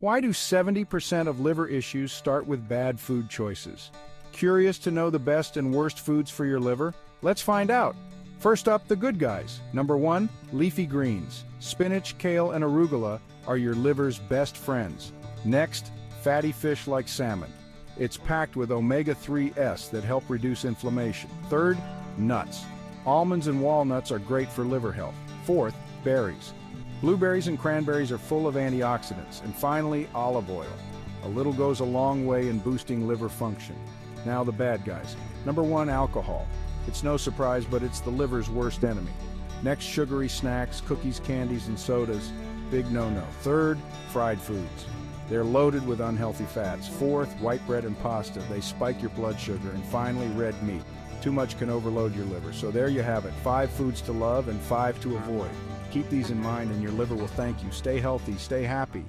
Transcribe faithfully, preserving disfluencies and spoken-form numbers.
Why do seventy percent of liver issues start with bad food choices? Curious to know the best and worst foods for your liver? Let's find out. First up, the good guys. Number one, leafy greens. Spinach, kale, and arugula are your liver's best friends. Next, fatty fish like salmon. It's packed with omega threes that help reduce inflammation. Third, nuts. Almonds and walnuts are great for liver health. Fourth, berries. Blueberries and cranberries are full of antioxidants. And finally, olive oil. A little goes a long way in boosting liver function. Now the bad guys. Number one, alcohol. It's no surprise, but it's the liver's worst enemy. Next, sugary snacks, cookies, candies, and sodas. Big no-no. Third, fried foods. They're loaded with unhealthy fats. Fourth, white bread and pasta. They spike your blood sugar. And finally, red meat. Too much can overload your liver. So there you have it, five foods to love and five to avoid. Keep these in mind and your liver will thank you. Stay healthy, stay happy.